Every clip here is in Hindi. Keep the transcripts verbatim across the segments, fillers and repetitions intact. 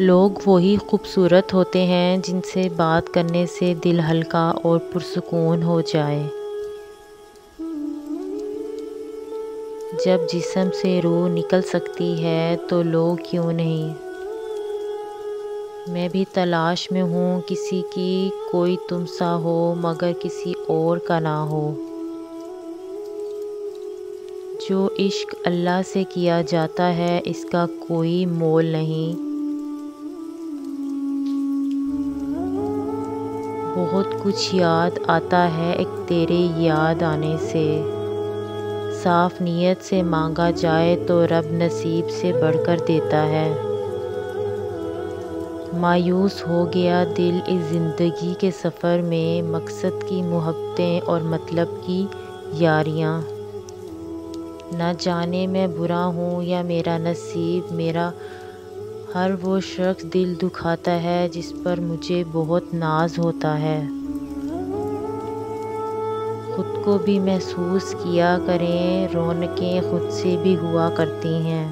लोग वही खूबसूरत होते हैं जिनसे बात करने से दिल हल्का और पुरसुकून हो जाए। जब जिस्म से रूह निकल सकती है तो लोग क्यों नहीं। मैं भी तलाश में हूँ किसी की, कोई तुम सा हो मगर किसी और का ना हो। जो इश्क अल्लाह से किया जाता है इसका कोई मोल नहीं। बहुत कुछ याद आता है एक तेरे याद आने से। साफ नीयत से मांगा जाए तो रब नसीब से बढ़कर देता है। मायूस हो गया दिल इस ज़िंदगी के सफ़र में, मकसद की मोहब्बतें और मतलब की यारियाँ। ना जाने मैं बुरा हूँ या मेरा नसीब मेरा, हर वो शख्स दिल दुखाता है जिस पर मुझे बहुत नाज होता है। ख़ुद को भी महसूस किया करें, रौनकें ख़ुद से भी हुआ करती हैं।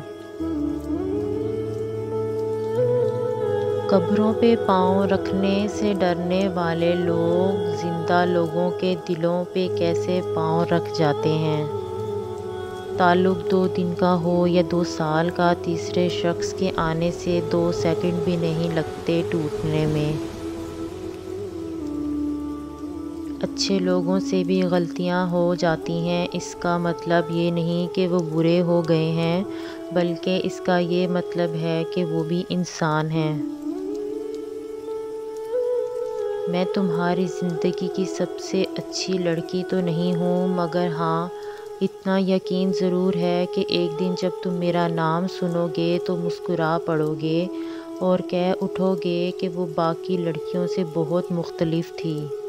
कब्रों पे पाँव रखने से डरने वाले लोग ज़िंदा लोगों के दिलों पे कैसे पाँव रख जाते हैं। ताल्लुक दो दिन का हो या दो साल का, तीसरे शख्स के आने से दो सेकंड भी नहीं लगते टूटने में। अच्छे लोगों से भी गलतियां हो जाती हैं, इसका मतलब ये नहीं कि वो बुरे हो गए हैं, बल्कि इसका ये मतलब है कि वो भी इंसान हैं। मैं तुम्हारी ज़िंदगी की सबसे अच्छी लड़की तो नहीं हूँ, मगर हाँ इतना यकीन ज़रूर है कि एक दिन जब तुम मेरा नाम सुनोगे तो मुस्कुरा पड़ोगे और कह उठोगे कि वो बाकी लड़कियों से बहुत मुख्तलिफ थी।